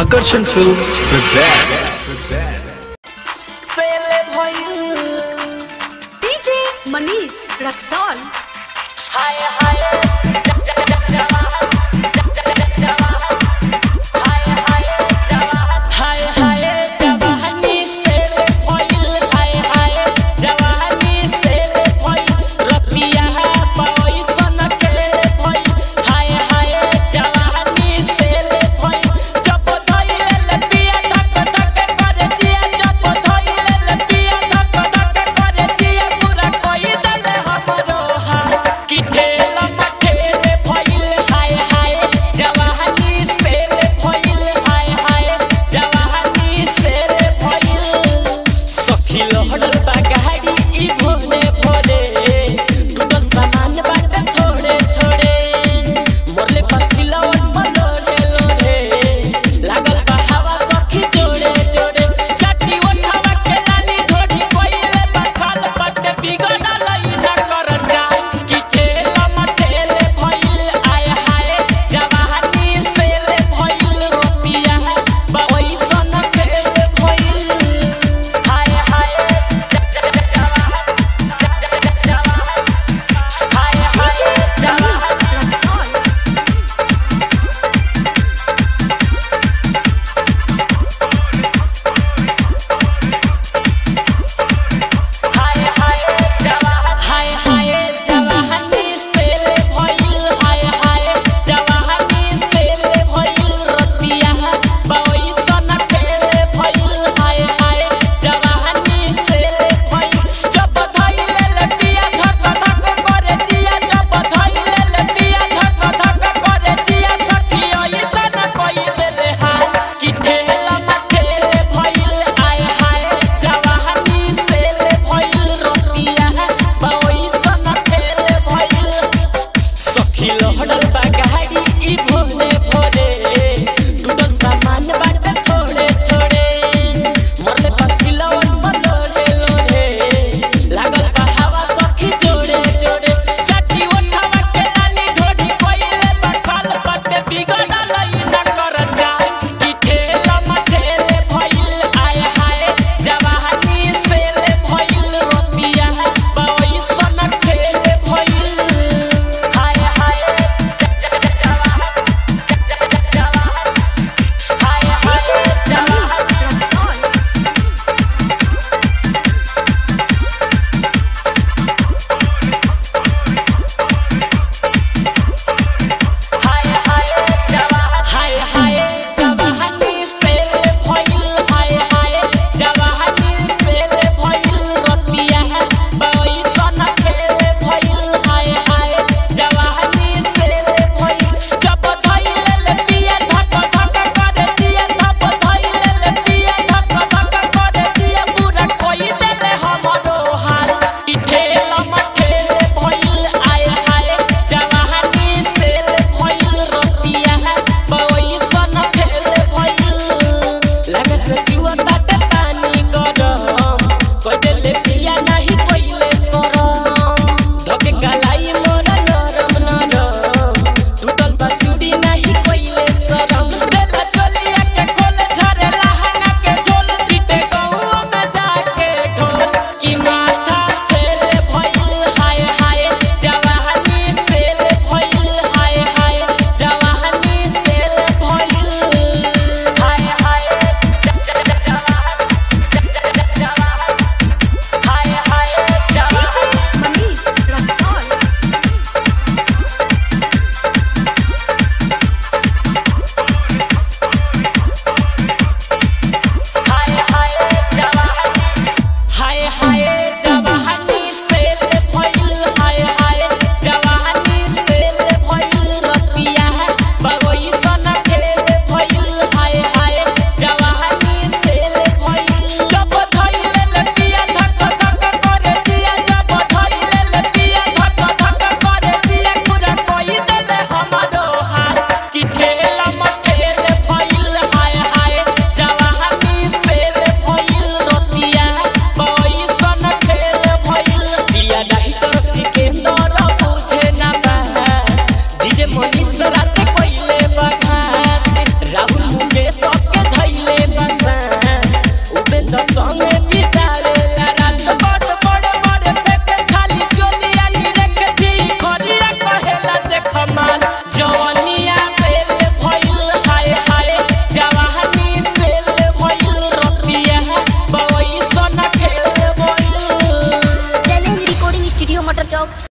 आकर्षण films DJ Manish Raxaul. हाय किठेला हमें पिता रे।